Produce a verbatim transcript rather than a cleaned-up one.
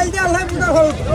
I'll tell him the whole.